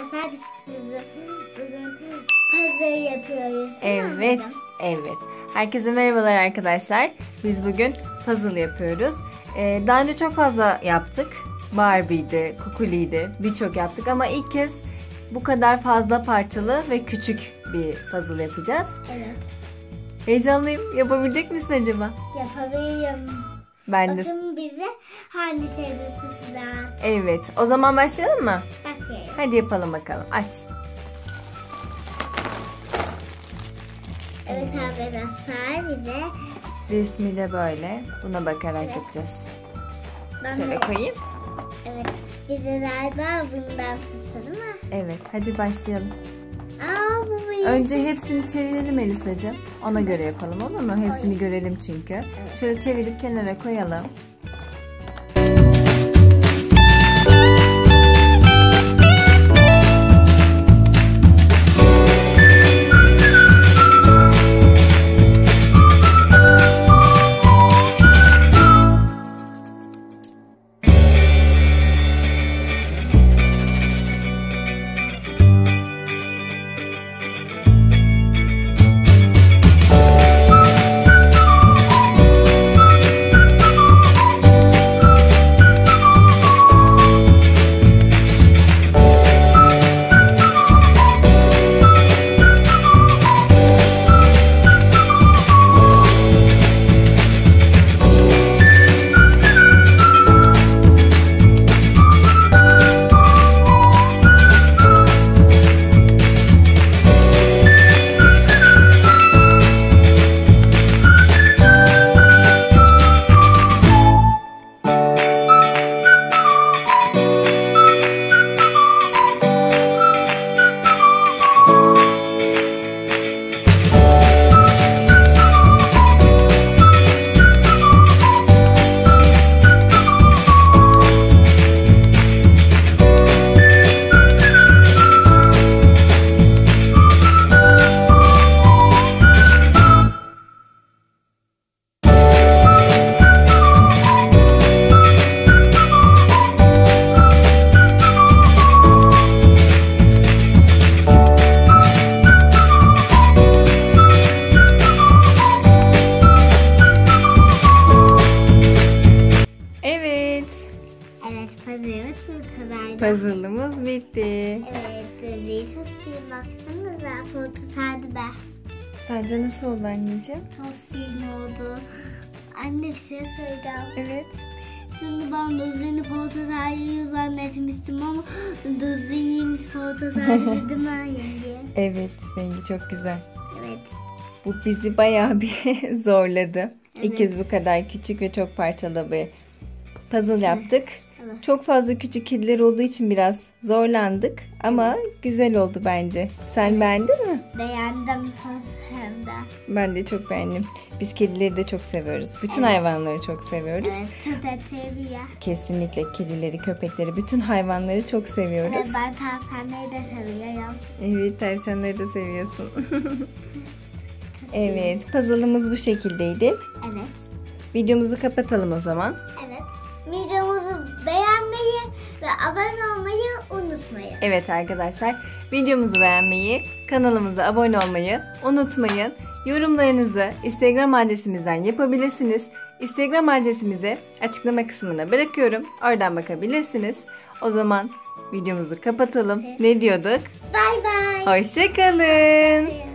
arkadaşlar bugün puzzle yapıyoruz. Evet, evet. Herkese merhabalar arkadaşlar. Biz bugün puzzle yapıyoruz. Daha önce çok fazla yaptık. Barbie'ydi, Kukuli'ydi, birçok yaptık ama ilk kez bu kadar fazla parçalı ve küçük bir puzzle yapacağız. Evet. Heyecanlıyım. Yapabilecek misin acaba? Yapabilirim. Ben de. Bakın bize hangi teyzesinden. Evet. O zaman başlayalım mı? Başlayalım. Hadi yapalım bakalım. Aç. Evet arkadaşlar bize. Resmi de böyle. Buna bakarak yapacağız. Ben şöyle koyayım. Evet. Bize galiba bundan tutalım mı? Evet. Hadi başlayalım. Önce hepsini çevirelim Elisacığım. Ona göre yapalım, olur mu? Hepsini görelim çünkü. Evet. Şöyle çevirip kenara koyalım. Puzzle'ımız bitti. Evet, gözlüğü tosya baksanıza. Bunu tutardı be. Sence nasıl oldu anneciğim? Tosya ne oldu? Anne bir şey söyleyeceğim. Evet. Şimdi ben dozini portakal yiyor zannetmiştim ama dozu yiymiş portakal dedim ben yenge. Evet, rengi çok güzel. Evet. Bu bizi bayağı bir zorladı. Evet. İkiz bu kadar küçük ve çok parçalı bir puzzle yaptık. Çok fazla küçük kediler olduğu için biraz zorlandık ama güzel oldu bence. Sen beğendin mi? Beğendim hem de. Ben de çok beğendim. Biz kedileri de çok seviyoruz. Bütün hayvanları çok seviyoruz. Evet, köpekleri ya. Kesinlikle kedileri, köpekleri, bütün hayvanları çok seviyoruz. Evet, ben tavşanları da seviyorum. Evet, tavşanları da seviyorsun. Evet, puzzle'ımız bu şekildeydi. Evet. Videomuzu kapatalım o zaman. Evet. Videomuzu beğenmeyi ve abone olmayı unutmayın. Evet arkadaşlar, videomuzu beğenmeyi, kanalımıza abone olmayı unutmayın. Yorumlarınızı Instagram adresimizden yapabilirsiniz. Instagram adresimizi açıklama kısmına bırakıyorum. Oradan bakabilirsiniz. O zaman videomuzu kapatalım. Evet. Ne diyorduk? Bay bay. Hoşça kalın.